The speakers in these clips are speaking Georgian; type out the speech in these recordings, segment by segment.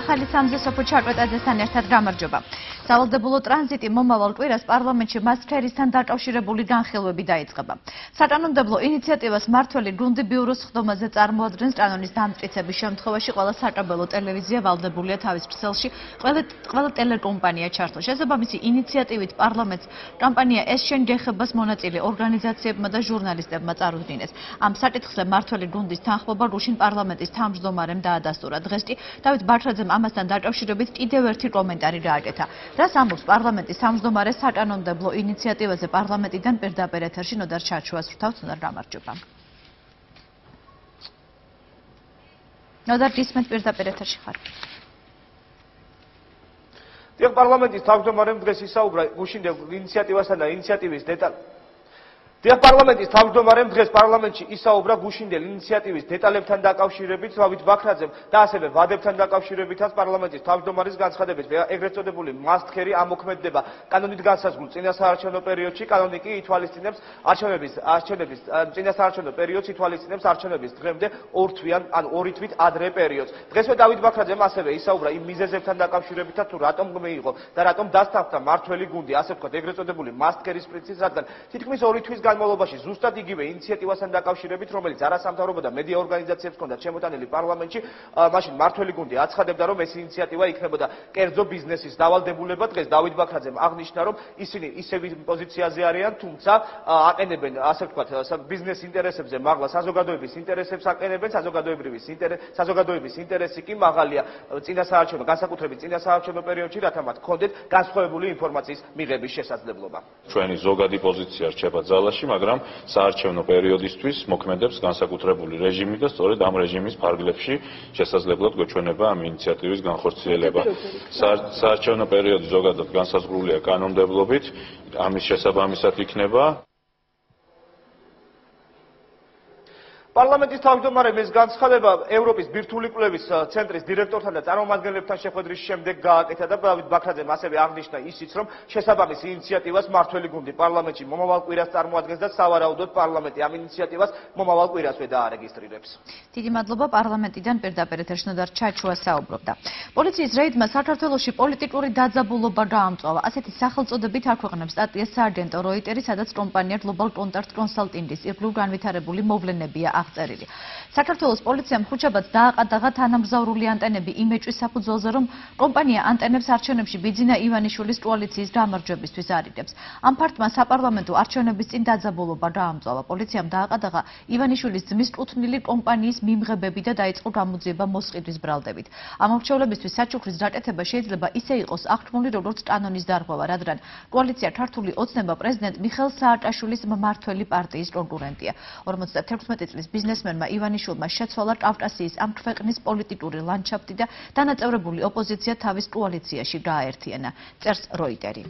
ახალი სამზესოფო ჩარტვით აძესთან ერთად გამარჯობა. Სავალდებულო ტრანზიტი მომავალ კვირას პარლამენტში მასქერისთან დაკავშირებული განხილვები დაიწყება. საკანონმდებლო ინიციატივას მართველი გუნდი ბიუროს ხდომაზე წარმოადგენს კანონის დამტკიცების შემთხვევაში ყველა საკაბელო ტელევიზია ვალდებულია თავის ბრცელში ყველა ტელეკომპანია ჩართოს. შესაბამისი ინიციატივით პარლამენტს კამპანია ეს შენ გეხებას მონაწილე ორგანიზაციებმა და ჟურნალისტებმა წარუდგინეს. ამ საკითხზე მართველი გუნდის თანხმობა რუსეთის პარლამენტის თავმჯდომარემ დაადასტურა. დღეს კი დავით ბაჩრაძემ ამასთან დაკავშირებით კიდევ ერთი კომენტარი გააკეთა. Რაც ამბობს პარლამენტის თავმჯდომარე საკანონმდებლო ინიციატივაზე პარლამენტიდან პირდაპირ ეთერში ნოდარ ჩაჩუას ვრთავთ უნდა გამარჯობა. ნოდარ გისმენთ პირდაპირ ეთერში ხარ. დღეს პარლამენტის თავმჯდომარემ დღეს ისაუბრა გუშინდელ ინიციატივასთან და ინიციატივის დეტალებზე. Dear Parliament is talking about the Parliament is Obra Bush in the initiatives, Teta left and Dakau Shirebits, David Bachrach, Tasev, Vadept and Dakau Shirebitas, Parliament is talking about the Gans Hadebis, Egreto de Bulli, Mast Kerry, Amokmed Deba, Canonic Gansas Goods, Inas Archon of Periochi, Canonic, Twalistinims, Archonabis, Archonabis, Inas Archon of Periochi, Twalistinims, Archonabis, Gremde, Ortwian, and Oritwit, Adre Periods. Reso David Bachrach, Masave, Isaura, Mises and Dakau Shirebita to Ratom Gomeigo, Taratom Dastafta, Martueli Gundi, Asep, Egreto de Bulli, Mast Kerry's Princess, it means Oritwit. Მოლობაში ზუსტად იგივე ინიციატივასთან დაკავშირებით, რომელიც არასამთავრობო და მედია ორგანიზაციებს ჰქონდა შემოტანილი პარლამენტში, მაშინ მართველი გუნდი აცხადებდა, რომ ეს ინიციატივა იქნებოდა კერძო ბიზნესის დავალდებულება. დღეს დავით ბაქრაძემ აღნიშნა, რომ ისინი ისევ პოზიციაზე არიან, თუმცა აყენებენ, ასე ვთქვათ, ბიზნეს ინტერესებზე მაღლა საზოგადოების ინტერესებს აყენებენ, საზოგადოების ინტერესი კი მაღალია. წინასაარჩევნო განსაკუთრებით წინასაარჩევნო პერიოდში, რათა მათ ჰქონდეთ განსხვავებული ინფორმაციის მიღების შესაძლებლობა. ჩვენი ზოგადი პოზიცია რჩება ძალაში მაგრამ საარჩევნო პერიოდისთვის მოქმედებს განსაკუთრებული რეჟიმი და სწორედ ამ რეჟიმის ფარგლებში შესაძლებლად გვეჩვენება ამ ინიციატივის განხორციელება. Საარჩევნო პერიოდი ზოგადად განსაზღვრულია კანონმდებლობით, ამის შესაბამისად იქნება Parliament's თავმჯდომარემ ეს განცხადება ევროპის ბირთვული კვლევის ცენტრის დირექტორთან და წარმომადგენლებთან შეხვედრის შემდეგ გააკეთა და დავით ბაქრაძემ ასევე აღნიშნა ისიც, რომ შესაბამის ინიციატივას მართველი გუნდი პარლამენტში მომავალ კვირას წარმოადგენს და სავარაუდოდ პარლამენტი ამ ინიციატივას მომავალ კვირასვე დაარეგისტრირებს. დიდი მადლობა პარლამენტიდან პირდაპირ ეთერში ნოდარ ჩაჩუა საუბრობდა. პოლიციის რეიდმა საქართველოში პოლიტიკური დაძაბულობა გაამწვავა. ასეთი სახელწოდებით აქვეყნებს სტატიას სარგენტო როიტერი, სადაც კომპანია Global Contact Consulting-ის ირგვლივ განვითარებული მოვლენებია აღწერილი. საქართველოს პოლიციამ ხუჩაბაც დააყადა თანამგზავრული ანტენები იმეჭვის საფუძველზე, რომ კომპანია ანტენებს არჩევნებში ბიძინა ივანიშვილის კოალიციის გამარჯვებისთვის არიდებს. ამ ფაქტმა საპარლამენტო არჩევნების წინ დაძაბულობა გაამწვავა. პოლიციამ დააყადა ივანიშვილის ძმის კუთვნილი კომპანიის მიმღებები და დაიწყო გამოძიება მოსყიდვის ბრალდებით. ამ ამორჩევლებისთვის საჩუქრის დაკეთება შეიძლება ისე იყოს აღქმული, როგორც კანონის დარღვევა, რადგან კოალიცია ქართული ოცნება პრეზიდენტ მიხეილ სააკაშვილის მმართველი პარტიის კონკურენტია. 51 წლის ბიზნესმენმა ივანიშვილმა შეცვალა კავკასიის ამ ქვეყნის პოლიტიკური ლანდშაფტი და დანაწევრებული ოპოზიცია თავის კოალიციაში გააერთიანა, წერს როიტერი.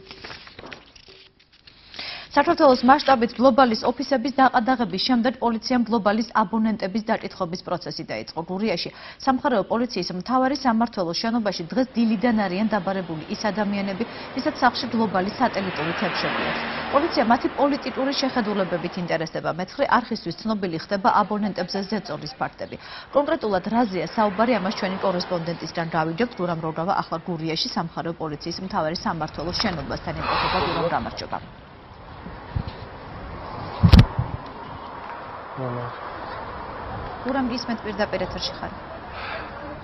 საქართველოს მასშტაბით გლობალის ოფისების დაყადაღების შემდეგ პოლიციამ გლობალის აბონენტების დაკითხვის პროცესი დაიწყო. გურიაში სამხარეო პოლიციის მთავარი სამმართველოს შენობაში დღეს დილიდან არიან დაბარებული ის ადამიანები, ვისაც სახლში გლობალის სატელიტური თებშებიათ. პოლიცია მათი პოლიტიკური შეხედულებებით ინტერესდება. მეცხრე არხისთვის ცნობილი ხდება აბონენტებზე ზეწოლის ფაქტები. კონკრეტულად რაზეა საუბარი, ამას ჩვენი კორესპონდენტისგან გავიდებთ. გურამ როგავა ახლა გურიაში სამხარეო პოლიციის მთავარი სამმართველოს შენობასთან ემყოფება. გურამ გამარჯობა. გურამ გისმენთ პირდაპირ ეთერში ხარ.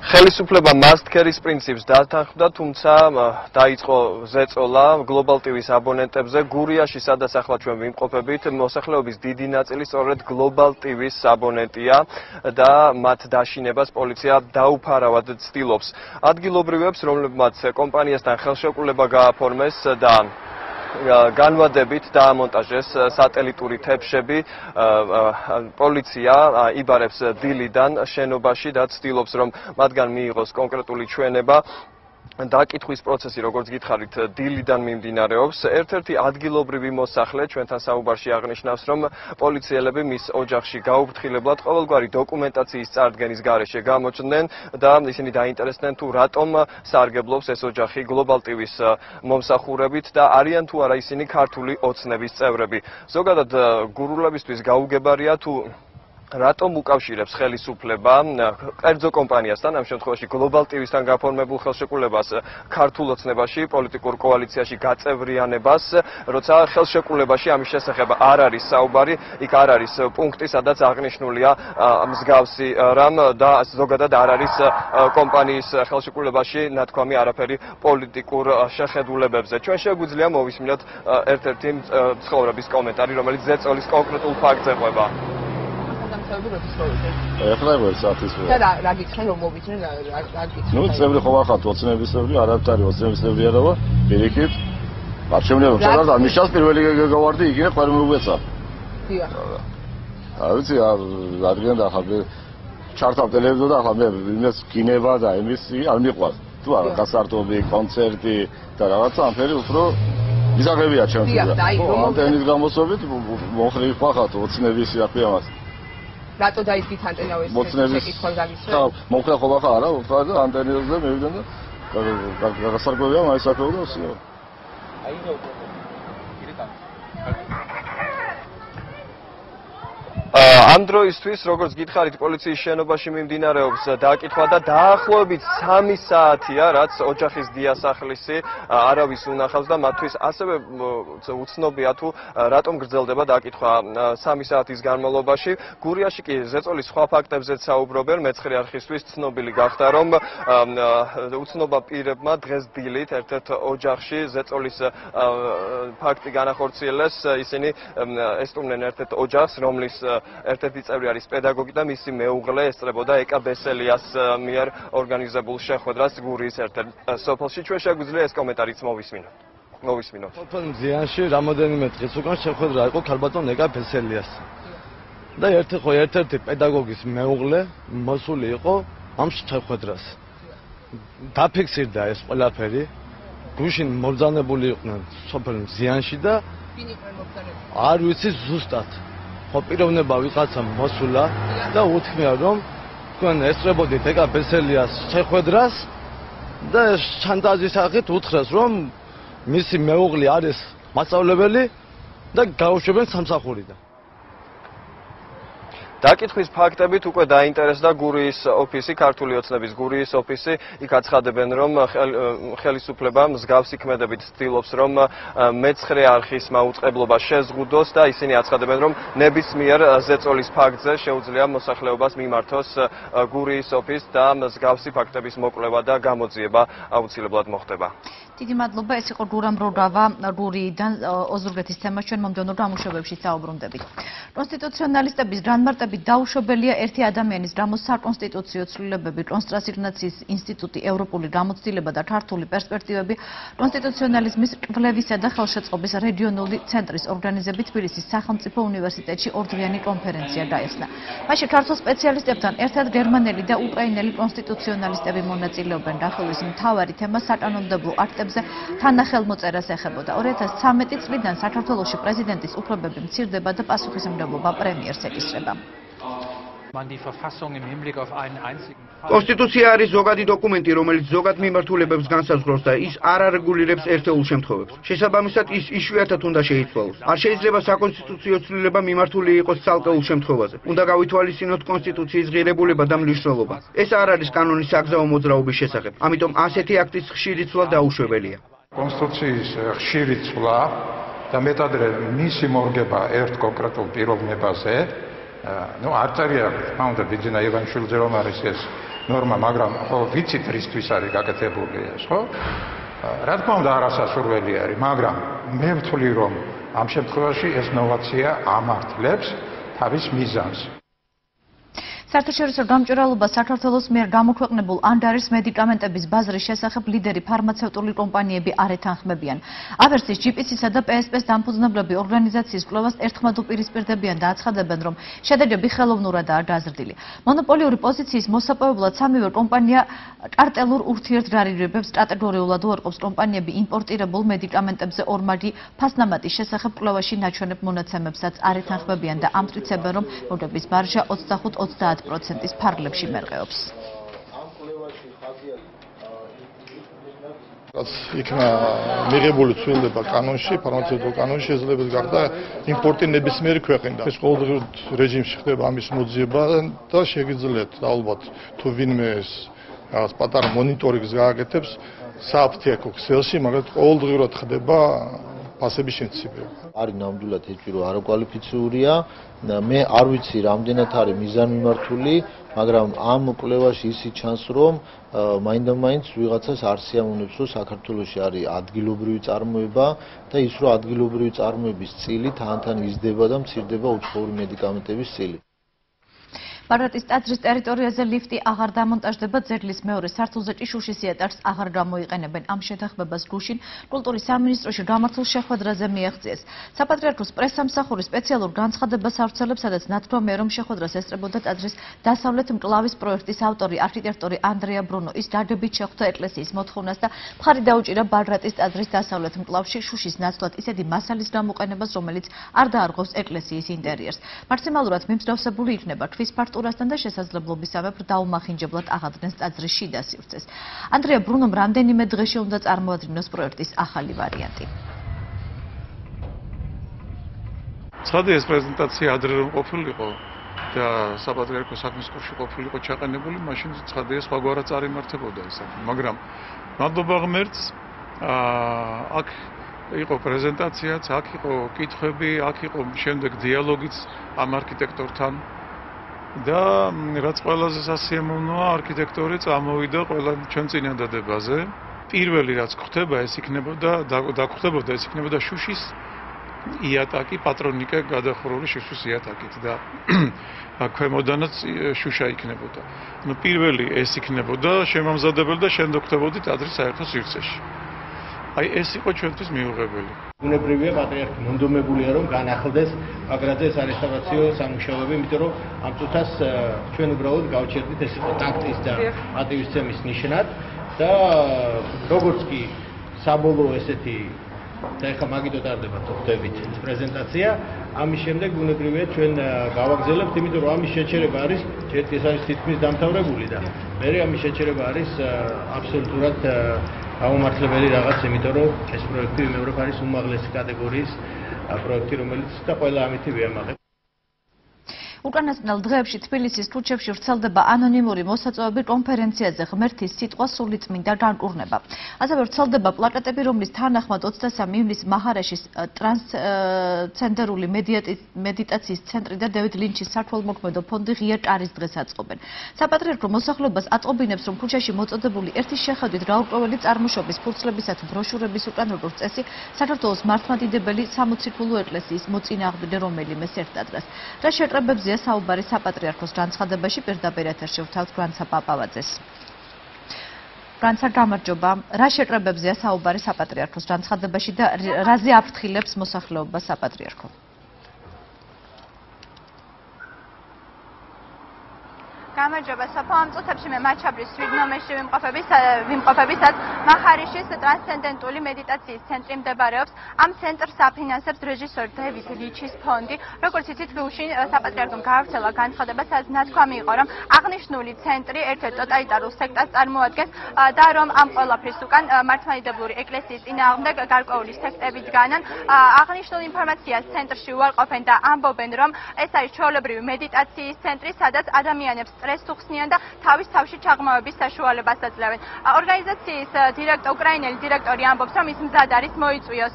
ხელისუფლება მასტკერის პრინციპს დათანხმდა, თუმცა დაიწყო ზეწოლა გლობალ ტივის აბონენტებზე გურიაში, სადაც ახლა ჩვენ ვიმყოფებით, მოსახლეობის დიდი ნაწილი სწორედ გლობალ ტივის აბონენტია და მათ დაშინებას პოლიცია დაუფარავად ცდილობს. ადგილობრივებს, რომლებმაც კომპანიასთან ხელშეკრულება გააფორმეს და განვადებით დაამონტაჟეს სატელიტური თებშები, პოლიცია იბარებს დილიდან შენობაში და ცდილობს, რომ მათგან მიიღოს კონკრეტული ჩვენება. დაკითხვის პროცესი, როგორც გითხარით, დილიდან მიმდინარეობს. ერთ-ერთი ადგილობრივი მოსახლე ჩვენთან საუბარში აღნიშნავს, რომ პოლიციელები მის ოჯახში გაუფრთხილებლად ყოველგვარი დოკუმენტაციის წარდგენის გარეშე გამოჩნდნენ და ისინი დაინტერესდნენ, თუ რატომ სარგებლობს ეს ოჯახი გლობალ ტივის მომსახურებით და არიან თუ არა ისინი ქართული ოცნების წევრები. ზოგადად, გურულებისთვის გაუგებარია თუ Ratom mukavshirebs ხელისუფლება კერძო კომპანიასთან ამ შემთხვევაში გლობალ ტივისთან გაფორმებულ ხელშეკრულებას ქართულ ოცნებაში პოლიტიკურ კოალიციაში გაწევრიანებას როცა ხელშეკრულებაში ამის შესახებ არ არის საუბარი იქ არ არის პუნქტი სადაც აღნიშნულია მსგავსი რამ და ზოგადად არ არის კომპანიის ხელშეკრულებაში ნათქვამი არაფერი პოლიტიკურ შეხედულებებზე ჩვენ შეგვიძლია მოვისმინოთ ერთ-ერთი ცხოვრების კომენტარი რომელიც ზეწოლის კონკრეტულ ფაქტს ეხება ეხლება საათისთვის. და რა გითხენ რომ მოვიდნენ რა გითხენ? ნუ წევრი ხო ვახართ ოცნების წევრი, არაფერი ოცნების წევრი არა ვარ. პირიქით არჩევნებს ჩადა მიშას პირველი გავარდი იგივე ყერმობეცა. დიახ. არ ვიცი რადგან და ახლა ჩარტავ ტელევიზორ და ახლა მე იმას გინება და იმის არ მიყვარს. თუ არა გასარტობი, კონცერტი და რაღაცა ამფერი უფრო მიზაღებია ჩემთვის. დიახ, და აი რომანტენის გამოსობით მოხრივ ვახართ ოცნების იაფიამას. რატო დაიწყეთ ანტენავე შეკითხვა გაგიცხრა? მომხდა ხო ახლა არა, უფრო და ანტენებზე მივიდნენ და გასარგებია მაინც აკეთებდა ოსიო. აი რა ამ დროისთვის როგორც გითხარით პოლიციის შენობაში მიმდინარეობს დააკითხვა და დაახლოებით 3 საათია რაც ოჯახის დიასახლისი არავის უნახავს და მათთვის ასევე უცნობია თუ რატომ გრძელდება დააკითხვა 3 საათის განმავლობაში გურიაში კი ზეწოლის სხვა ფაქტებზეც საუბრობენ მეცხრე არქივისთვის ცნობილი გახდა რომ უცნობმა პირებმა დღეს დილით ერთ-ერთ ოჯახში ზეწოლის ფაქტი განახორციელეს ისინი ესტუმნენ ერთ-ერთ ოჯახს რომლის ერთ-ერთი წევრი არის პედაგოგი და მისი მეუღლე ესწრებოდა ეკა ბესელიას მიერ ორგანიზებულ შეხვედრას გურიის ერთ-ერთ სოფელში. ჩვენ შეგვიძლია ეს კომენტარიც მოვისმინოთ. თოთონ ზიანში რამოდენიმე წელს უკან შეხვედრა იყო ქალბატონ ეკა ბესელიას. და ერთ-ერთი პედაგოგის მეუღლე მოსული იყო ამ შეხვედრას. დაფიქსირდა ეს ყველაფერი. გუშინ მობრძანებული იყვნენ სოფელ ზიანში და არ ვიცი ზუსტად ოპიროვნება ვიღაცა მოსულა და უთქმია რომ თქვენ ესწრებოდით ეკა ბესელიას შეხვედრას და შანტაჟის სახით უთხრეს რომ მისი მეუღლე არის მასწავლებელი და გაუშვებენ სამსახურიდან დაკითხვის ფაქტებით უკვე დაინტერესდა გურიის ოფისი, ქართული ოცნების გურიის ოფისი, იქ აცხადებენ რომ ხელისუფლება მსგავსი ქმედებით ცდილობს რომ მეცხრე არქივმა უწყებლობა შეზღუდოს და ისინი აცხადებენ რომ ნებისმიერ ზეწოლის ფაქტზე შეუძლია მოსახლეობას მიმართოს გურიის ოფისი და მსგავსი ფაქტების მოკვლევა და გამოძიება აუცილებლად მოხდება. დიდი მადლობა, ეს იყო გურამ რორავა გურიიდან ოზურგეთის თემას ჩვენ მომდევნო გამოშვებებში საუბრობდებით. კონსტიტუციონალისტების განმარტებით დაუშვებელია ერთი ადამიანის რამოს საკონსტიტუციო ცვლილებები, კონსტრასიგნაციის ინსტიტუტი, ევროპული გამოცდილება და ქართული პერსპექტივები კონსტიტუციონალიზმის კვლევისა და ხელშეწყობის რეგიონული ცენტრის ორგანიზებით თბილისის სახელმწიფო უნივერსიტეტში ორდღიანი კონფერენცია გაიხსნა. მასში ქართულ სპეციალისტებთან ერთად გერმანელი და უკრაინელი კონსტიტუციონალისტები მონაწილეობენ. დახურვის მთავარი თემა საკანონმდებლო აქტებზე თანახელმოწერას ეხებოდა. 2013 წლიდან საქართველოში პრეზიდენტის უფლებები მცირდება და პასუხისმგებლობა პრემიერს ეკისრება. Კონსტიტუცია არის ზოგადი დოკუმენტი, რომელიც ზოგად მიმართულებებს განსაზღვრავს და ის არ არეგულირებს ერთეულ შემთხვევებს. შესაბამისად, ის იშვიათად უნდა შეიცვალოს. არ შეიძლება საკონსტიტუციო ცვლილება მიმართული იყოს ცალკეულ შემთხვევაზე. უნდა გავითვალისწინოთ კონსტიტუციის ღირებულება და მნიშვნელობა. ეს არ არის კანონის საგზაო მოძრაობის შესახებ. ამიტომ ასეთი აქტის ხშირი ცვლა დაუშვებელია. კონსტიტუციის ხშირი ცვლა და მეტად მისი მორგება ერთ კონკრეტულ პიროვნებაზე ну артерия маунда ბიძინა ივანშვილზე რომ არის ეს ნორმა მაგრამ ხო ვიცით რისთვის არის გაკეთებული ეს ხო რა თქმა უნდა არასასურველი არის მაგრამ მე ვთვლი რომ ამ შემთხვევაში ეს ნოვაცია ამართლებს თავის მიზანს საერთაშორისო გამჭვირვალობა საქართველოს მიერ გამოქვეყნებულ ანდარის მედიკამენტების ბაზრის შესახებ ლიდერი ფარმაცევტული კომპანიები არ ეთანხმებიან. ავერსის GPC-სა და PSP-ს დამფუძნებლები ორგანიზაციის კვლევას ერთხმად უპირისპირდებიან და აცხადებენ, რომ შედეგები ხელოვნურადაა გაზრდილი. მონოპოლიური პოზიციის მოსაპოვებლად სამივე კომპანია კარტელურ ურთიერთგარეებებს კატეგორიულად უარყოფს. კომპანიები იმპორტირებულ მედიკამენტებზე ორმაგი ფასნამატის შესახებ კვლევაში ნაჩვენებ მონაცემებსაც არ ეთანხმებიან და ამტკიცებენ, რომ მოგების მარჟა 25-30 პროცენტის ფარგლებში მერყეობს. Ari namdulat hechiro haro qualificuria me arvitsi ramdenat ari mizan mimartuli magram am kulevash isi chansrom mainda-mainds vigatsas arsia munutsu sakartulushi ari adgilobrivits armoeba ta isro adgilobrivits armoebis tsili than-than izdeba da mtsirdeba utskhori medikamentebis tsili Parratis ტაძრის ტერიტორიაზე ლიფტი აღარ დამონტაჟდება ძეგლის მეორე სართულზე ჭიშურში სიეტარს აღარ გამოიყენებენ. Ამ შეთანხმებას გუშინ კულტურის სამინისტროში გამართულ შეხვედრაზე მიაღწიეს. საპატრიარქოს პრესსამსახური სპეციალურ განცხადებას ავრცელებს, სადაც ნათქვამია, რომ შეხვედრას ესწრებოდა ტაძრის დასავლეთ მკლავის პროექტის ავტორი არქიტექტორი ანდრია ბრუნო. ის დადებით შეხვდა ეკლესიის მოთხოვნას და მხარი დაუჭირა ბაგრატის ტაძრის დასავლეთ მკლავში შუშის ნაცვლად ისეთი მასალის გამოყენებას, რომელიც არ დაარღვევს ეკლესიის ინტერიერს. მაქსიმალურად მიმსდევსებული იქნება ქვის ფართობი და შესაძლებლობისამებრ დაუმახინჯებლად აღადგენს ტაძრის შიდა სივრცეს. ანდრია ბრუნომ რამდენიმე დღეში უნდა წარმოადგინოს პროექტის ახალი ვარიანტი. სად ეს პრეზენტაცია ადრე ყოფილიყო და საპატრიარქოს საქმის კურსში ყოფილიყო ჩაყენებული, მაშინ ცხადია სხვაგვარად წარიმართებოდა ეს საქმე, მაგრამ ნამდვილ ღმერთს აქ იყო პრეზენტაციაც, აქ იყო კითხვები, აქ იყო შემდეგ დიალოგიც ამ არქიტექტორთან. და რაც ყველაზე სასიამოვნოა არქიტექტორი წამოვიდა ყველა ჩვენ წინადადებაზე. პირველი რაც ხდება ეს იქნებოდა შუშის იატაკი, პატრონიკა გადახურული შუშის იატაკით და ქვემოდანაც შუშა იქნებოდა. ნუ პირველი ეს იქნებოდა შემამზადებელი და შემდეგ ხდებოდი ტაძრის საერთო სივრცეში. აი ეს იყო ჩვენთვის მიუღებელი. უნებრივია პატრიარქი მონდომებულია რომ განახლდეს აგრეთვე სარესტავრაციო სამუშაოები, იმიტომ რომ ამ წუთას ჩვენ უბრალოდ გავჩერდით ეს ტაქტის და ატივიზმის ნიშნად და როგორც კი საბოლოო ესეთი და ეხა მაგით ატარდება თოხდებით პრეზენტაცია, ამის შემდეგ უნებრივია ჩვენ გავაგზავნებთ, იმიტომ რომ ამის შეჩერება არის ჯერ ეს არის თითქმის დამთავრებული და მერე ამის შეჩერება არის აბსოლუტურად აუმართლებელი რაღაც, იმიტომ რომ ეს პროექტი მეურვე არის უმაღლესი კატეგორიის პროექტი, რომელიც და ყველა ამითი ვიამაყებ. უკანასკნელ დღეებში თბილისის ქუჩებში ვრცელდება ანონიმური მოსაწვევები კონფერენციაზე ღმერთის სიტყვა სულიწმინდა განკურნება. ასევე ვრცელდება პლაკატები, რომლის თანახმად 23 ივლისს მაჰარაში ტრანსცენდერული მედიტაციის ცენტრი და დევიდ ლინჩის სათვალმოქმედო ფონდი ღია ტარის დღეს აწყობენ. საპატრიარქო მოსახლეობას ატყობინებს, რომ ქუჩაში მოწოდებული ერთი შეხედვით გაურკვეველი წარმოშობის ფურცლებისა თუ ბროშურების უკან როგორც წესი საქართველოს მართლმადიდებელი სამოციქულო ეკლესიის მოწინააღმდეგე რომელიმე სერტაძას. რა შეკრებებს საუბარი საპატრიარქოს განცხადებაში პირდაპირ ეთერში ვთავთ გრანცა პაპავაძეს. განსა გამარჯობა, რა შეკრებებზეა საუბარი საპატრიარქოს განცხადებაში და რაზე აფრთხილებს მოსახლეობას საპატრიარქო? გამარჯობა, საფო ამ წუთებში მე მაჩაბრის სვიდნომეში ვიმყოფებისას მახარიშის ტრანსცენდენტული მედიტაციის ცენტრი მდებარეობს. ამ ცენტრს აფინანსებს რეჟისორი დევიდ ლინჩის ფონდი. როგორც იცით, გუშინ საპატრიარქომ გაავრცელა განცხადება, სადაც ნათქვამი იყო, რომ აღნიშნული ცენტრი ერთ-ერთ ტოტალიტარულ სექტას წარმოადგენს და რომ ამ ყველაფრის უკან მართლმადიდებლური ეკლესიის წინააღმდეგ გარკვეული სექტები დგანან. აღნიშნულ ინფორმაციას ცენტრში უარყოფენ და ამბობენ, რომ ეს არის ჩვეულებრივი მედიტაციის ცენტრი, სადაც ადამიანებს სუხსნიან და თავის თავში ჩაღმავების საშუალებას აძლევენ. ორგანიზაციის უკრაინელი დირექტორი ამბობს, რომ ის მზად არის მოიწვიოს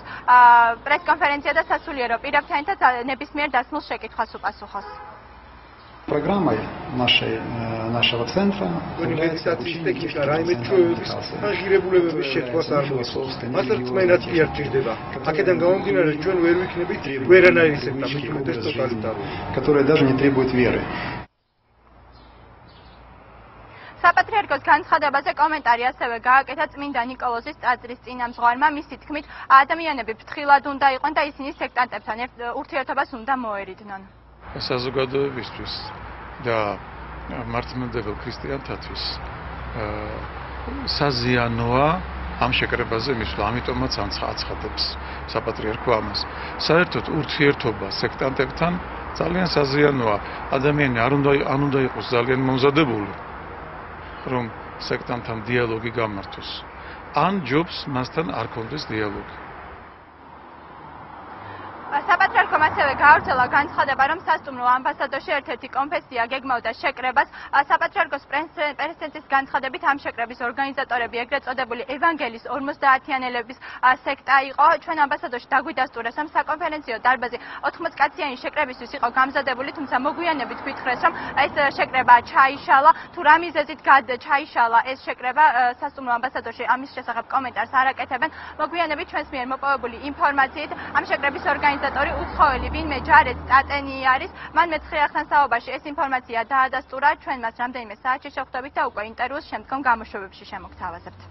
პრესკონფერენცია და სასულიერო პირებთან ნებისმიერ დასმულ შეკითხვას უპასუხოს. Программой нашего центра является обучение которые даже не требуют веры. საპატრიარქოს განცხადებაზე კომენტარი ასევე გააკეთა წმინდა ნიკოლოზის ტაძრის წინამძღვარმა. მისი თქმით, ადამიანები ფრთხილად უნდა იყვნენ და ისინი სექტანტებთან ურთიერთობას უნდა მოერიდნენ. საზოგადოებისთვის და მართლმადებელ ქრისტიანთათვის საზიანოა ამ შეკრებაზე მისვლა, ამიტომაც აცხადებს საპატრიარქო ამას. საერთოდ ურთიერთობა სექტანტებთან ძალიან საზიანოა. ადამიანი არ უნდა იყოს ძალიან მომზადებული, რომ სექტანთან დიალოგი გამართოს. and jobs must archive this dialogue. Sabatrar komatseve gaurtela gantskhadeba rom sastumro ambassadorshi erteti konfessiya gegmavda shekrebas Sabatrargos presidentis gantskhadebit am shekrebis organizatorები ეგრეთ წოდებული evangelis 50-იანელების სექტა იყო ჩვენ ამბასადორში დაგვიდასტურეს ამ საკონფერენციო დარბაზი 80 კაციანი შეკრებისთვის იყო გამზადებული თუმცა მოგვიანებით გითხრეს რომ ეს შეკრება ჩაიშალა თუ რა მიზეზით ჩაიშალა ეს შეკრება სასტუმრო ამბასადორში ამის შესახებ კომენტარს არ აკეთებენ მოგვიანებით ჩვენს მიერ მოპოვებული ინფორმაციით ამ შეკრების ორგანიზ უცხოელი ვინმე ჯარეთ სტატენი არის მან მე-9 ხანს საუბარში ეს ინფორმაცია დაადასტურა ჩვენ მას რამდენიმე საათში შეხვდებით და უკვე ინტერვიუს შემდგომ გამოშვებებში შემოგთავაზებთ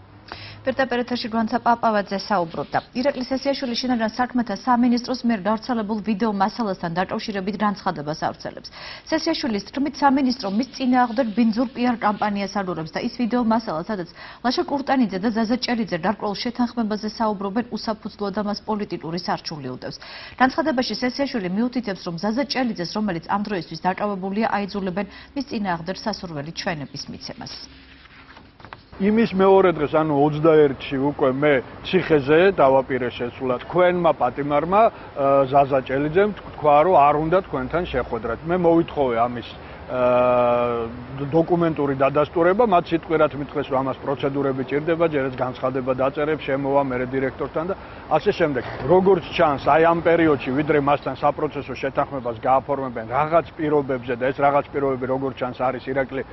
Pertapere tashi Grantsa Papavadze saobrobda. Iraklis Sesiyashvili shinagan sarkmeta saministros mier gaurtsarebul video masalastan dardavshirabit gantskhadebas aurtselebs. Sesiyashvilis თქმით სამინისტრო მის წინააღმდეგ ბინძურ პიარ კამპანიას არურებს და ის ვიდეო მასალა სადაც ლაშა კურტანიძე და ზაზა ჭერიძე დაკრულ შეთანხმებაზე საუბრობენ უსაფუძვლოდ და მას პოლიტიკური სარჩული უტევს. განცხადებაში სესიაშვილი მიუთითებს რომ ზაზა ჭერიძეს რომელიც ამ დროისთვის დაკავებულია აიძულებენ მის წინააღმდეგ სასურველი ჩვენების მიცემას. იმის მეორე დღეს ანუ 21-ში უკვე მე ციხეზე დავაპირე შეცვლა თქვენმა პატიმარმა ზაზა ჭელიძემ თქვა რომ არ უნდა თქვენთან შეხვედრათ მე მოვითხოვე ამის დოკუმენტური დადასტურება მათ სიტყვიერად მითხრეს რომ ამას პროცედურები ჭირდება ჯერაც განცხადება დაწერებს შემოვა მერე დირექტორთან და ასე შემდეგ როგორც ჩანს აი ამ პერიოდში ვიდრე მასთან საპროცესო შეთანხმებას გააფორმებენ რაღაც პირობებზე და ეს რაღაც პირობები როგორც ჩანს არის ირაკლი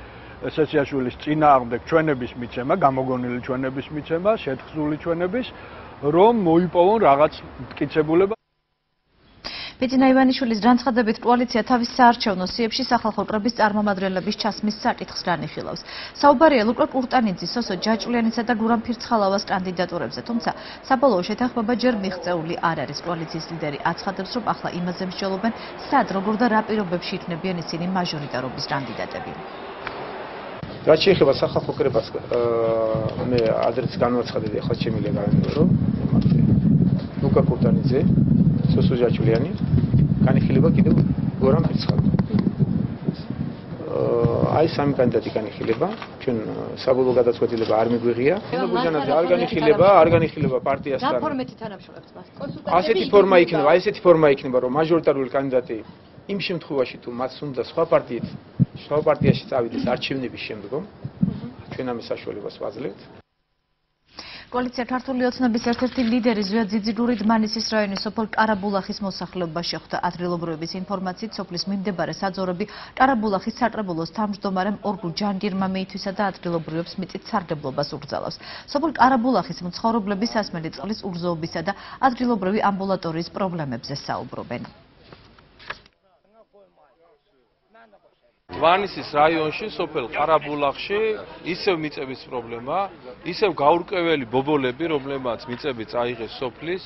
სესიაშვილის წინააღმდეგ ჩვენების მიცემა, გამოგონილი ჩვენების მიცემა, შეთხზული ჩვენების, რომ მოიპოვონ რაღაც მტკიცებულება. Bettina Ivanishulis განცხადებით კოალიცია თავის საარჩევნო სიებში სახალხო კრების წარმომადგენლების ჩასმის საკითხს განიხილავს. საუბარია ლუკა კურტანიძის, სოსო ჯაჭვლიანისა და გურამ ფირცხალავას კანდიდატურებზე, თუმცა საბოლოო შეთანხმება ჯერ მიღწეული არ არის. კოალიციის ლიდერი აცხადებს, რომ ახლა იმაზე მსჯელობენ, სად, როგორ და რა პირობებში იქნებიან ისინი მაჟორიტარობის კანდიდატები. Რა შეიძლება სახალხო კრებას მე ადრეც განვაცხადი ახლა შემიძლია განვიხილო ლუკა კურტანიძე სოსო ჯაჭვლიანი განიხილება კიდევ გორამ ფირცხალავი აი სამი კანდიდატი განიხილება ჩვენ საბოლოო გადაწყვეტილება არ მიგვიღია გურჯანაძე არ განიხილება პარტიასთან და ფორმატით თანამშრომლობს მას კონსულტაცია ასეთი ფორმა იქნება რომ მაჟორიტარული კანდიდატი იმ შემთხვევაში თუ მას უნდა სხვა პარტიაში წავიდეს არჩევნების შემდგომ ჩვენ ამის საშუალებას ვაძლევთ კოალიცია ქართული ოცნების ერთ-ერთი ლიდერი ზვია ძიძიგურით მანისის რაიონის სოფელ კარაბულახის მოსახლეობა შეხვდა ადგილობრივების ინფორმაციით სოფლის მიმდებარე საძორები კარაბულახის საკრებულოს თავმჯდომარემ ორგულ ჯანდირმა მიითვისა და ადგილობრივებს მიწით სარგებლობას უბრძალავს სოფელ კარაბულახის მცხოვრებლები სასმელი წყლის უგრძნობისა და ადგილობრივი ამბულატორიის პრობლემებზე საუბრობენ Vanisi რაიონში სოფელ ყარაბულახში ისევ მიწების პრობლემა, ისევ გაურკვეველი ბობოლები, რომლებმაც მიწები წაიღეს სოფლის,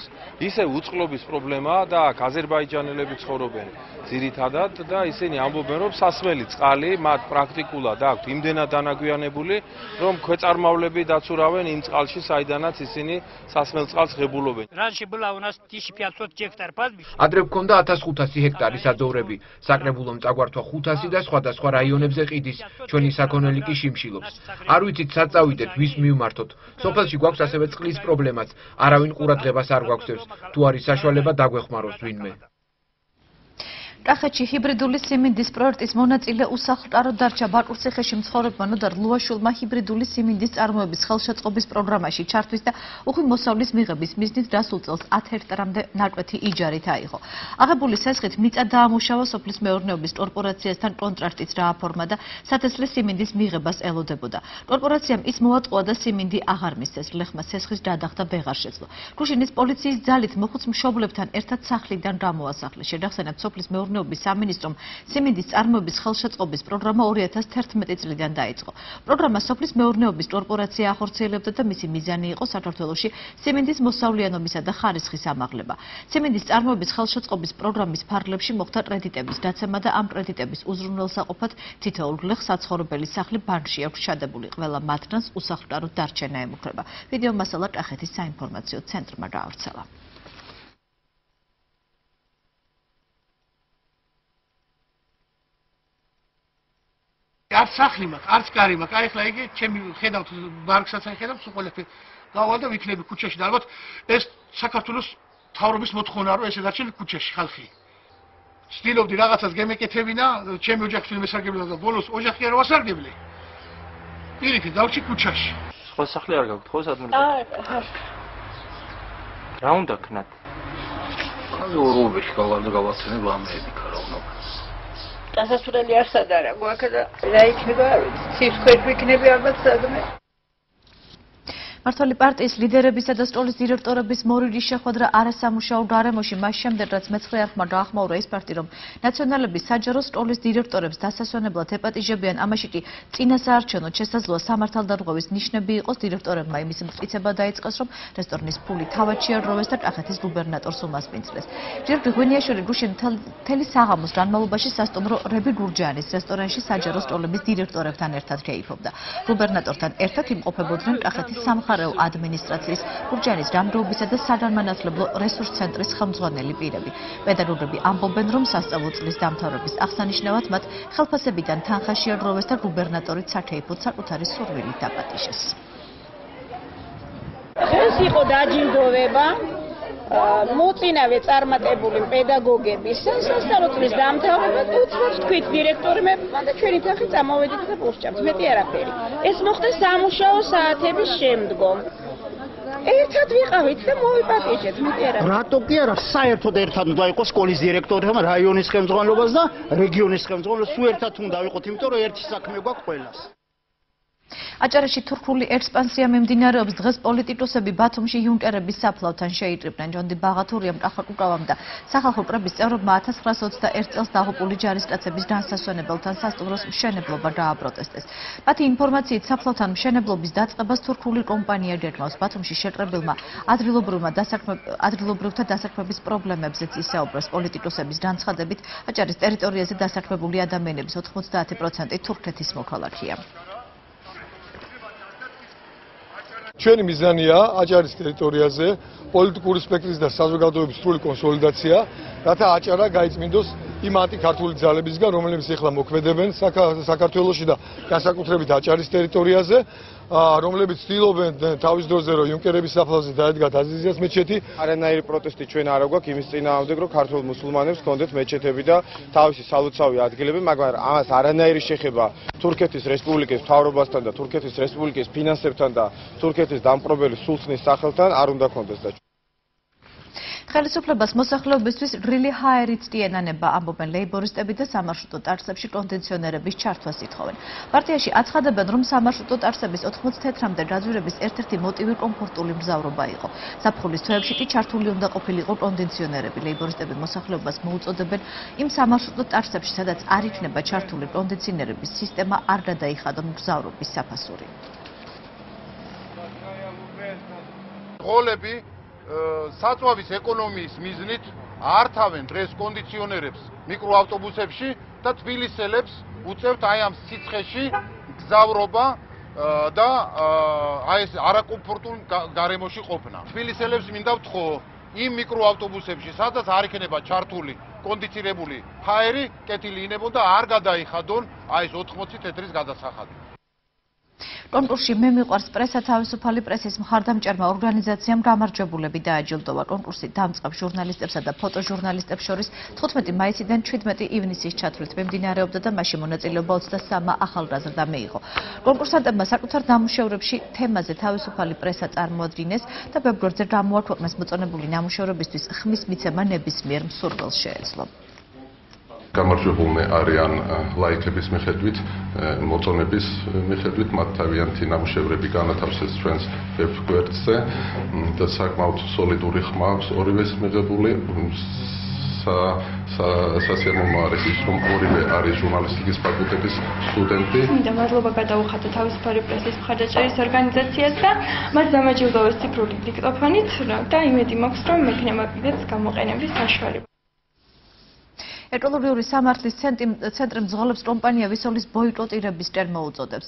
ისევ უწყლობის პრობლემაა და აზერბაიჯანელები ცხოვრობენ ძირითადად და ისინი ამბობენ, რომ სასმელი წყალი მათ პრაქტიკულად აქვს იმდენად დანაგვიანებული, რომ ქვეწარმავლები დაცურავენ იმ წყალში, საიდანაც ისინი სასმელ წყალს ღებულობენ. Раньше была у нас 1500 гектар пастбищ. Ადრე გქონდა 1500 ჰექტარი საძოვრები, საკრებულომ წაგვართვა 500 და სხვა სხვა რაიონებზე ყიდის ჩვენი საქონელი კი შიმშილობს არ ვიცით სად წავიდეთ ვის მივმართოთ სოფელში გვაქვს ასევე წყლის პრობლემაც არავინ ყურადღებას არ გვაქცევს თუ არის საშუალება დაგვეხმაროს ვინმე კახეთში ჰიბრიდული სიმინდის პროექტის მონაწილე უსახლკარო დარჩა ბაკურციხეში მცხოვრებმა ნოდარ ლუაშულმა ჰიბრიდული სიმინდის წარმოების ხელშეწყობის პროგრამაში ჩართვის და უხმოსავლის მიღების მიზნით დასულ წელს 10 ჰექტარამდე ნაკვეთი იჯარით აიღო. აღებული სესხით მიწა დაამუშავა სოფლის მეურნეობის კორპორაციასთან კონტრაქტიც დააფორმა და სათესლე სიმინდის მიღებას ელოდებოდა. კორპორაციამ ის მოატყუა და სიმინდი აღარ მისცეს. ლეხმა სესხის გადახდა ვეღარ შეძლო. გუშინის პოლიციის ძალით მოხუც მშობლებთან ერთად სახლიდან გამოასახლეს. შედახსენად სოფლის მეურნეობის სამინისტრომ სიმინდის წარმოების ხელშეწყობის პროგრამა 2011 წლიდან დაიწყო. პროგრამა სოფლის მეურნეობის კორპორაცია ახორციელებდა და მისი მიზანი იყო საქართველოში სიმინდის მოსავლიანობისა და ხარისხის ამაღლება. სიმინდის წარმოების ხელშეწყობის პროგრამის ფარგლებში მოხდა კრედიტების გაცემა და ამ კრედიტების უზრუნველსაყოფად თითოეულ გლეხს საცხოვრებელი სახლი ბანკში აქვს ჩადებული. ყველა მათგანს უსახლკარო დარჩენა ემუქრება. ვიდეო მასალა კახეთის საინფორმაციო ცენტრმა გაავრცელა. Arts sahli mak, arts kari mak. Ayıkla ki, çemil, xedam, barksa sen xedam, su kola pe. დავალდა ვიქნები ქუჩაში და ალბათ ეს საქართველოს თავრობის მოთხოვნაა რომ ესე დაჭილი ქუჩაში ხალხი ცდილობდი რაღაცას გემეკეთებინა ჩემი ოჯახი მესარგებლა და ბოლოს ოჯახი არ ვასარგებლე პირიქით დავჭი ქუჩაში სხვა სახლი არ გაქვთ ხო სადმე რა უნდა ქნათ რუბეში გავაცნე ლამეები ქარავნობა დასასრული არ სადარა გვაქვს რა იქნება სიცხეები იქნება ალბათ სადმე მართალი პარტიის ლიდერებისა და სკოლის დირექტორების მორილის შეხვედრა არასამუშაო გარემოში მას შემდეგ რაც მე-9 არხმა დაახმაურა ის პარტია რომ ნაციონალები საჯარო სკოლის დირექტორებს დასასვენებლად ეპატიჟებიან ამაში კი წინასაარჩევნოდ შესაძლოა სამართალდამღვევის ნიშნები იყოს დირექტორებმა იმის მტკიცება დაიწყეს რომ რესტორნის ფული თავად შეეროვეს და კახეთის გუბერნატორს უმასპინძლეს ჯერ გიგვინიაშვილი გუშინ მთელი საღამოს განმავლობაში სასტუმრო რები გურჯაანის რესტორანში საჯარო სკოლების დირექტორებთან ერთად შეიფობდა გუბერნატორთან ერთად იმყოფებოდნენ კახეთის სამხ ადმინისტრაციის გურჯაანის გამგეობისა და საგანმანათლებლო რესურს ცენტრის ხელმძღვანელი პირები პედაგოგები ამბობენ რომ სასწავლო წლის დამთავრების აღსანიშნავად მათ ხელფასებიდან თანხა შეეროვეს და გუბერნატორიც სათეიფოდ საკუთარი სურვილით დაპატიჟეს ეს იყო დაჯილდოვება მოწინავე წარმატებული პედაგოგების სასწავლო წლის დამთავრებას უცხოს თქვით დირექტორებმა და ჩვენი თანხით წამოვედით და პოსტჭამთ მეტი არაფერი ეს მოხდა სამუშაო საათების შემდგომ ერთად ვიყავით და მოვიპატიჟეთ მეტი არაფერი რატო კი არა საერთოდ ერთად უნდა იყოს სკოლის დირექტორებმა რაიონის ხელმძღვანელობას და რეგიონის ხელმძღვანელობას უერთად უნდა ვიყოთ იმიტომ რომ ერთი საქმე გვაქვს ყველას აჭარაში თურქული ექსპანსია მიმდინარეობს დღეს პოლიტიკოსები ბათუმში იუნკერების საფლავთან შეიკრიბნენ ჯონდი ბაღათურიამ კახაკუკავამ და სახალხო კრების წევრებმა 1921 წელს დაღუპული ჯარისკაცების განსასვენებელთან სასტუმროს მშენებლობა დააპროტესტეს მათი ინფორმაციით საფლავთან მშენებლობის დაწყებას თურქული კომპანია გეგმავს ბათუმში შეკრებილმა ადგილობრივთა დასაქმების პრობლემებზეც ისაუბრეს პოლიტიკოსების განცხადებით აჭარის ტერიტორიაზე დასაქმებული ადამიანების 90% თურქეთის მოქალაქეა ჩვენი მიზანია აჭარის ტერიტორიაზე პოლიტიკური სპექტრის და საზოგადოების სრული კონსოლიდაცია, რათა აჭარა გაიწმინდოს იმ ანტიქართული ძალებისგან, რომლებიც ეხლა მოქმედებენ საქართველოში და განსაკუთრებით აჭარის ტერიტორიაზე, რომლებიც ცდილობენ თავის დოზე რომ იუნკერების საფლავზე დაედგათ აზიზიას მეჩეთი. არანაირი პროტესტი ჩვენ არ გვაქვს იმის წინააღმდეგ, რომ ქართველ მუსულმანებს ჰქონდეთ მეჩეთები და თავისი სალოცავი ადგილები, მაგრამ ამას არანაირი შეხება თურქეთის რესპუბლიკის მთავრობასთან და თურქეთის რესპუბლიკის ფინანსებთან და თურქეთის დამპყრობელი სულთნის სახელთან არ უნდა კონდეს და ხელისუფლებას მოსახლეობისთვის გრილი ჰაერიც ტიენანება ამბობენ ლეიბორისტები და სამარშრუტო ტაქსებში კონდიციონერების ჩართვას ითხოვენ. პარტიაში აცხადებენ, რომ სამარშრუტო ტაქსების 92-მდე გაძვირების ერთ-ერთი მოტივი კომფორტული მგზავრობა იყო. ზაფხულის თვეებში კი ჩართული უნდა ყოფილიყო კონდიციონერები. ლეიბორისტები მოსახლეობას მოუწოდებენ იმ სამარშრუტო ტაქსებში, სადაც არ იქნება ჩართული კონდიციონერების სისტემა, არ გადაიხადონ მგზავრობის საფასური. ყოლები საწვავის ეკონომიის მიზნით ართავენ დღეს კონდიციონერებს მიკროავტობუსებში და თბილისელებს უწევთ აი ამ სიცხეში გზავრობა და აი ეს არაკომფორტულ გარემოში ყოფნა. თბილისელებს მინდა ვთქო, იმ მიკროავტობუსებში, სადაც არ იქნება ჩართული კონდიცირებული ჰაერი, კეთილი ინებონ და არ გადაიხადონ აი ეს 80 თეთრის გადასახადი. კონკურსში მე მიყვარს პრესა თავისუფალი პრესის მხარდამჭერმა ორგანიზაციამ გამარჯვებულები დააჯილდოვა კონკურსი დამწყებ ჟურნალისტებსა და ფოტოჟურნალისტებს შორის 15 მაისიდან 17 ივნისის ჩათვლით მიმდინარეობდა და მასში მონაწილეობა 23 ახალგაზრდა მიიღო კონკურსანტებმა საკუთარ ნამუშევრებში თემაზე თავისუფალი პრესა წარმოადგენს და ვებგვერდზე გამოაქვეყნეს მოწონებული ნამუშევრებისთვის ხმის მიცემა ნებისმიერ მსურველს შეეძლო გამარჯვებულნი არიან ლაიქების მიხედვით, მოწონების მიხედვით, მათ თავიანთი ნამუშევრები განათავსეს ჩვენს ვებგვერდზე და საკმაოდ სოლიდური ხმა აქვს ორივეს მიღებული სასიამოვნოა არის რომ ორივე არის ჟურნალისტიკის ფაკულტეტის სტუდენტი. მინდა მადლობა გადაუხადო თავისუფალი პრესის მხარდაჭერის ორგანიზაციას და მათ დამაჯილდოვეს ციფრული დიქტოფონით და იმედი მაქვს რომ მექნება კიდეც გამოყენების საშუალება. ეკოლოგიური სამართლის ცენტრი მძღოლებს კომპანია ვისოლის ბოიკოტირების წერ მოუწოდებს.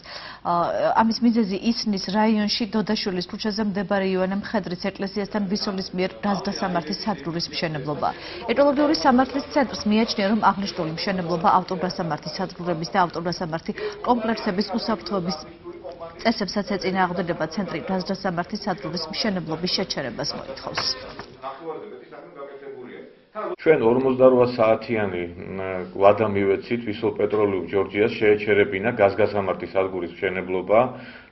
ამის მიზეზი ისნის რაიონში დოდაშვილის ქუჩაზე მდებარე იოანე მხედრის ეკლესიასთან ვისოლის მიერ გაზდა სამართლის სადგურის მშენებლობა. ეკოლოგიური სამართლის ცენტრს მიაჩნია, რომ აღნიშნული მშენებლობა ავტოგასამართლის სადგურების და ავტოგასამართი კომპლექსების უსაფრთხოების წესებსაც ეწინააღმდეგება ცენტრი გაზდასამართლის სადგურის მშენებლობის შეჩერებას მოითხოვს. Ჩვენ 48 საათიანი ვლადა მივეცით ვისო პეტროლიუმ ჯორჯიას შეეჩერებინა გაზგასამართლის სადგურის მშენებლობა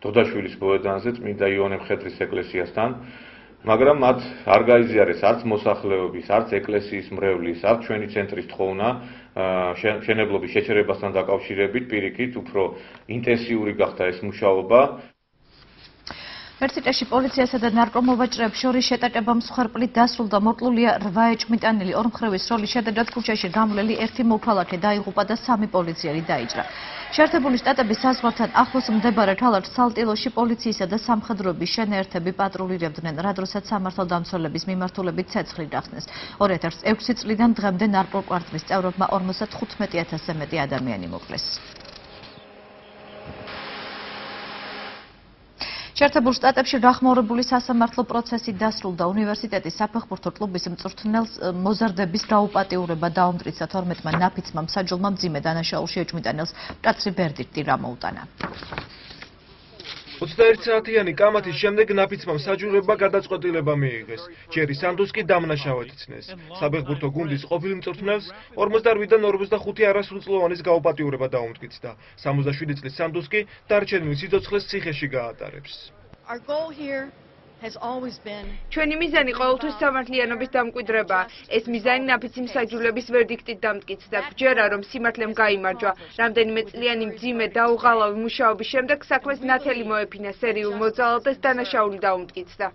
დოდაშვილის მოედანზე წმინდა იონე მხედრის ეკლესიასთან, მაგრამ მათ არ გაიზიარეს არც მოსახლეობის, არც ეკლესიის მრევლის, არც ჩვენი ცენტრის თხოვნა მშენებლობის შეჩერებასთან დაკავშირებით პირიქით უფრო ინტენსიური გახდა ეს მუშაობა. ვერციტაში პოლიციასა და ნარკომოვაჭრებს შორის შეტაკება მსხვერპლით დასრულდა, მორტლულია 8 ეჭმიტანილი ორმხრივის როლის შედეგად ქუჩაში გამვლელი 1 მოქალაქე დაიღუპა და 3 პოლიციელი დაიჭრა. შეერთებული შტატების საზღვართან ახლოს მდებარე ქალაქ სალტილოში პოლიციისა და სამხედროების შენაერთები პატრულირებდნენ, რადგანაც სამართალდამცველების მიმართულებით ცეცხლი გახსნეს. 2006 წლიდან დღემდე ნარკოკვარტლის წევრებმა 55000-ზე მეტი ადამიანი მოკლეს. შეერთებულ შტატებში გახმაურებული სასამართლო პროცესი დასრულდა. უნივერსიტეტის საფეხბურთო კლუბის მწვრთნელს მოზარდების გაუპატიურება დაუმტკიცა 12-მა ნაფიცმა მსაჯულმა მძიმე დანაშაულში ეჭმიტანელს მკაცრი ვერდიქტი გამოუტანა. 21 საათიანი კამათის შემდეგ ნაფიცმა მსაჯულებმა გადაწყვეტილება მიიღეს. ჯერი სანდუს კი დამნაშავედ იცნეს. საბეღბურთო გუნდის ყოფილ მწვრთნელს 48-დან 45 არასრულწლოვანის გაუპატიურება დაუმტკიცდა. 67 წლის სანდუს კი დარჩენილ სიცოცხლეს ციხეში გაატარებს. Our goal here has always been ჩვენი მიზანი ყოველთვის სამართლიანობის დამკვიდრება. ეს მიზანი ნაფიცი მსაჯულების ვერდიქტით დამტკიცდა. გჯერა რომ სიმართლემ გაიმარჯვა. რამდენიმე წლიანი მძიმე დაუღალავი მუშაობის შემდეგ საქმეს ნათელი მოეფინა სერიულ მოძრაობებს დანაშაული დაუმტკიცდა.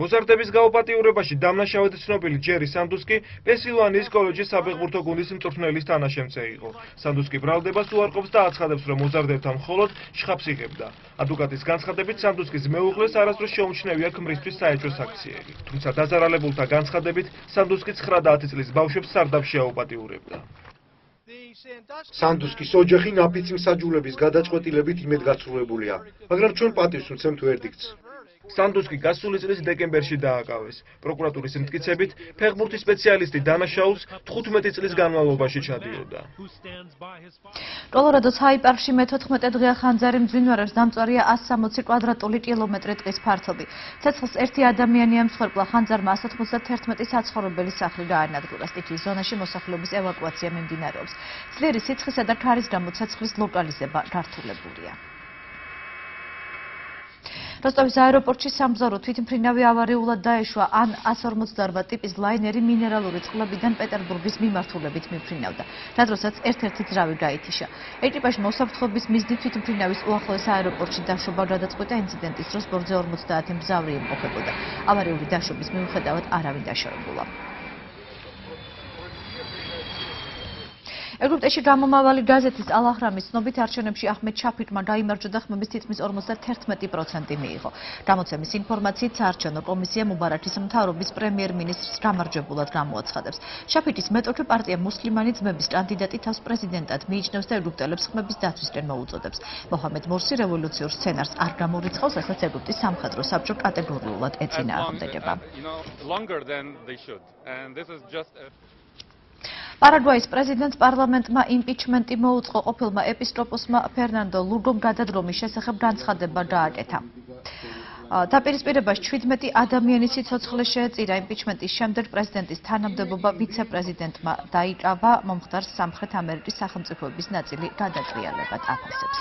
მოზარდების გაუპატიურებაში დამნაშავედ ცნობილი ჯერი სანდუსკი პენსილვანიის კოლეჯის საფეხბურთო გუნდის მწვრთნელის თანაშემწე იყო. სანდუსკი ბრალდებას უარყოფს და აცხადებს, რომ მოზარდებთან მხოლოდ შხაპს იღებდა. ადვოკატის განცხადებით სანდუსკის მეუღლეს არასდროს შეუმჩნევია ქმრისთვის საეჭვო საქციები. თუმცა დაზარალებულთა განცხადებით სანდუსკი 9-10 წლის ბავშვებს სარდაფში აუპატიურებდა. სანდუსკის ოჯახი ნაფიცმსაჯულების გადაწყვეტილებით იმედგაცრუებულია, მაგრამ ჩვენ პატივს ვცემთ ვერდიქტს. სანდუსკი გასული წლის დეკემბერში დააკავეს. პროკურატურის მტკიცებით, ფეხბურთის სპეციალისტი დანაშაულს 15 წლის განმავლობაში ჩადიოდა. კოლორადოს ჰაი-პარკში მე-14 დღეა ხანძარი მძინვარებს დამწვარია 160 კვადრატული კილომეტრი ტყის ფართობი. ცეცხლს 1 ადამიანი ემსხვერპლა, ხანძარმა 191 საცხოვრებელი სახლი გაანადგურა. სტიქიის ზონაში მოსახლეობის ევაკუაცია მიმდინარეობს. ძლიერი სიცხისა და ქარის გამო ცეცხლის ლოკალიზება გართულებულია. როსტოვის აეროპორტში სამგზავრო თვითმფრინავი ავარიულად დაეშვა, ან 158 ტიპის ლაინერი მინერალური წყლებიდან პეტერბურგის მიმართულებით მიფრინავდა, რადგანაც ერთ-ერთი ძრავი გაითიშა. ეკიპაჟს მოსაფრთხოების მიზნით თვითმფრინავის უახლოეს აეროპორტში დაშვება გადაწყვიტა. ინციდენტის დროს ბორტზე 50 მგზავრი იმყოფებოდა. ავარიული დაშვების მიუხედავად არავინ დაშავებულა. ეგვიპტეში გამომავალი გაზეთის ალაჰრამის ცნობით არჩევნებში აჰმედ შაფიკმა გაიმარჯვა და ხმების თითქმის 51% მიიღო. გამოცემის ინფორმაციით, საარჩევნო კომისია მუბარაქის მთავრობის პრემიერ-მინისტრს გამარჯვებულად გამოაცხადებს. შაფიკის მეტოქე პარტია მუსლიმანი ძმების კანდიდატი თავს პრეზიდენტად მიიჩნევს და ეგვიპტელებს ხმების დაცვისკენ მოუწოდებს. მოჰამედ მორსი რევოლუციურ სცენარს არ გამორიცხავს, რასაც ეგვიპტის სამხედრო საბჭო კატეგორიულად ეწინააღმდეგება. პარაგვაის პრეზიდენტს პარლამენტმა იმპიჩმენტი მოუწყო, ყოფილმა ეპისკოპოსმა ფერნანდო ლურგომ გადადგომის შესახებ განცხადება გააკეთა. დაპირისპირებას 17 ადამიანის სიცოცხლე შეეწირა. იმპიჩმენტის შემდეგ პრეზიდენტის თანამდებობა ვიცე-პრეზიდენტმა დაიკავა, მომხდარს სამხრეთ ამერიკის სახელმწიფოების ნაწილი გადატრიალებად აფასებს.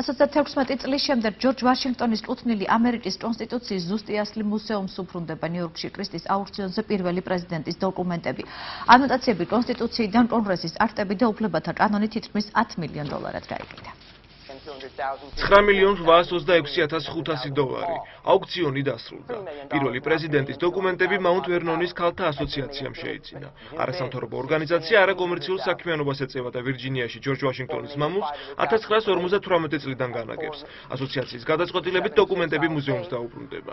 ასოცად 16 წლის შემდეგ ჯორჯ ვაშინგტონის კუთვნილი ამერიკის კონსტიტუციის ზუსტი ასლი მუზეუმს უფრუნდება. ნიუ-იორკში კრისტის აუქციონზე პირველი პრეზიდენტის დოკუმენტები, ანოტაციები კონსტიტუციიდან კონგრესის აქტები და უფლებათა კანონი თითქმის 10 მილიონ დოლარად გაიყიდა. 9,826,500 დოლარი. აუქციონი დასრულდა. პირველი პრეზიდენტის დოკუმენტები მაუნტ ვერნონის ქალთა ასოციაციამ შეიძინა. არასამთავრობო ორგანიზაცია არაკომერციულ საქმიანობას ეწევა და ვირჯინიაში ჯორჯ ვაშინგტონის მამულს 1958 წლიდან განაგებს. ასოციაციის გადაწყვეტილებით დოკუმენტები მუზეუმს დაუბრუნდება.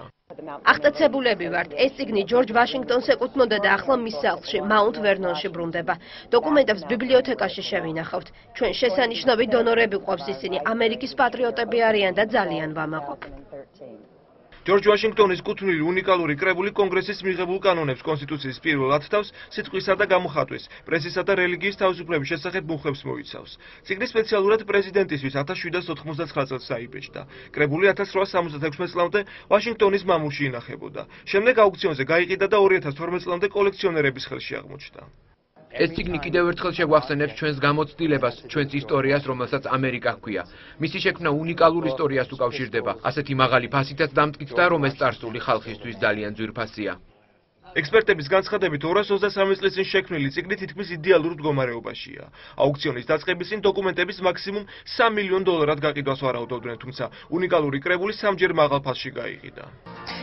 აღტაცებულები ვართ. ეს წიგნი ჯორჯ ვაშინგტონს ეკუთვნოდა და ახლა მის სახლში, მაუნტ ვერნონში ბრუნდება. დოკუმენტებს ბიბლიოთეკაში შევინახავთ. ჩვენ შესანიშნავი დონორები გვყავს ისინი. ამერიკის პატრიოტები არიან და ძალიან ვამაყობ. George Washington is კუთვნილი უნიკალური კრებული კონგრესის მიღებულ კანონებს კონსტიტუციის პირველ ათთავს, სიტყვისა და გამოხატვის, პრესისა და რელიგიის თავისუფლების შესახებ მუხლებს მოიცავს. Წიგნი სპეციალურად პრეზიდენტისთვის 1799 წელს აიბეჭდა. კრებული 1876 წლამდე ვაშინგტონის მამულში ინახებოდა. შემდეგ აუქციონზე გაიყიდა და 2012 წლამდე კოლექციონერების ხელში აღმოჩნდა. ეს წიგნი კიდევ ერთხელ შეგვახსენებს ჩვენს გამოცდილებას, ჩვენს ისტორიას, რომელსაც ამერიკა ჰქვია. მისი შექმნა უნიკალურ ისტორიას უკავშირდება. ასეთი მაღალი ფასითაც დამტკიცდა, რომ ეს წარსული ხალხისთვის ძალიან ძვირფასია. ექსპერტების განცხადებით 223 წლის წინ შექმნილი წიგნი თითქმის იდეალურ მდგომარეობაშია. აუქციონის დაწყების წინ დოკუმენტების მაქსიმუმ 3 მილიონ დოლარად გაყიდვას ვარაუდობდნენ, თუმცა უნიკალური კრებული სამჯერ მაღალ ფასში გაიყიდა.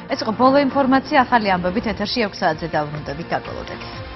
ეს იყო ბოლო ინფორმაცია ახალი ამბებით ეთერში 6 საათზე დავრუნდებით. დაგოლოდეთ.